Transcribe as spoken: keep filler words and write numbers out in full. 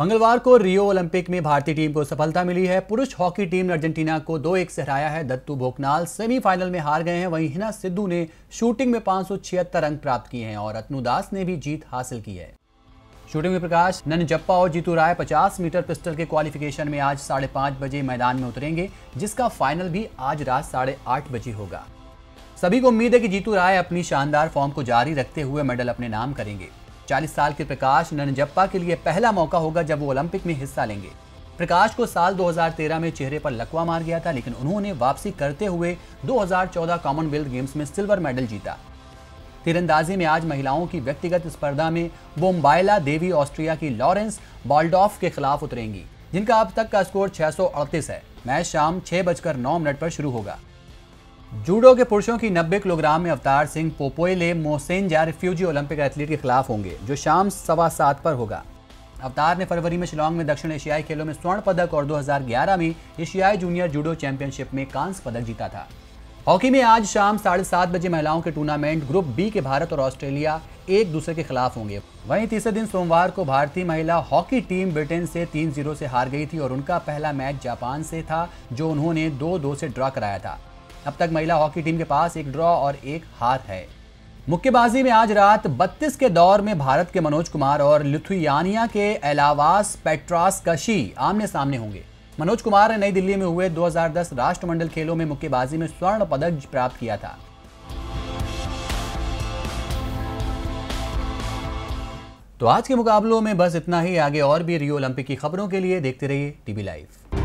मंगलवार को Rio Olympic में भारतीय टीम को सफलता मिली है। पुरुष हॉकी टीम ने अर्जेंटीना को दो एक से हराया है। दत्तू भोकनाल सेमीफाइनल में हार गए हैं। वहीं हिना सिद्धू ने शूटिंग में पाँच सौ छिहत्तर अंक प्राप्त किए हैं और अतनु दास ने भी जीत हासिल की है। शूटिंग में प्रकाश ननजप्पा और जीतू राय पचास मीटर पिस्टल के क्वालिफिकेशन में आज साढ़े पाँच बजे मैदान में उतरेंगे, जिसका फाइनल भी आज रात साढ़े आठ बजे होगा। सभी को उम्मीद है कि जीतू राय अपनी शानदार फॉर्म को जारी रखते हुए मेडल अपने नाम करेंगे। चालीस साल के प्रकाश ननजप्पा के लिए पहला मौका होगा जब वो ओलंपिक में हिस्सा लेंगे। प्रकाश को साल दो हज़ार तेरह में चेहरे पर लकवा मार गया था, लेकिन उन्होंने वापसी करते हुए दो हज़ार चौदह कॉमनवेल्थ गेम्स में सिल्वर मेडल जीता। तीरंदाजी में आज महिलाओं की व्यक्तिगत स्पर्धा में बोम्बायला देवी ऑस्ट्रिया की लॉरेंस बाल्डॉफ के खिलाफ उतरेंगी, जिनका अब तक का स्कोर छह सौ अड़तीस है। मैच शाम छह बजकर नौ मिनट पर शुरू होगा। जूडो के पुरुषों की नब्बे किलोग्राम में Avtar Singh Popole Misenga refugee Olympic athlete के खिलाफ होंगे, जो शाम सवा सात पर होगा। अवतार ने फरवरी में शिलोंग में दक्षिण एशियाई खेलों में स्वर्ण पदक और दो हज़ार ग्यारह में एशियाई जूनियर जूडो चैंपियनशिप में कांस्य पदक जीता था। हॉकी में आज शाम साढ़े सात बजे महिलाओं के टूर्नामेंट ग्रुप बी के भारत और ऑस्ट्रेलिया एक दूसरे के खिलाफ होंगे। वहीं तीसरे दिन सोमवार को भारतीय महिला हॉकी टीम ब्रिटेन से तीन जीरो से हार गई थी और उनका पहला मैच जापान से था, जो उन्होंने दो दो से ड्रॉ कराया था। अब तक महिला हॉकी टीम के पास एक ड्रॉ और एक हार है। मुक्केबाजी में आज रात बत्तीस के दौर में भारत के मनोज कुमार और लिथुआनिया के एलावास पेट्रॉसकसशी आमने सामने होंगे। मनोज कुमार ने नई दिल्ली में हुए दो हज़ार दस राष्ट्रमंडल खेलों में मुक्केबाजी में स्वर्ण पदक प्राप्त किया था। तो आज के मुकाबलों में बस इतना ही। आगे और भी रियो ओलंपिक की खबरों के लिए देखते रहिए टीवी लाइव।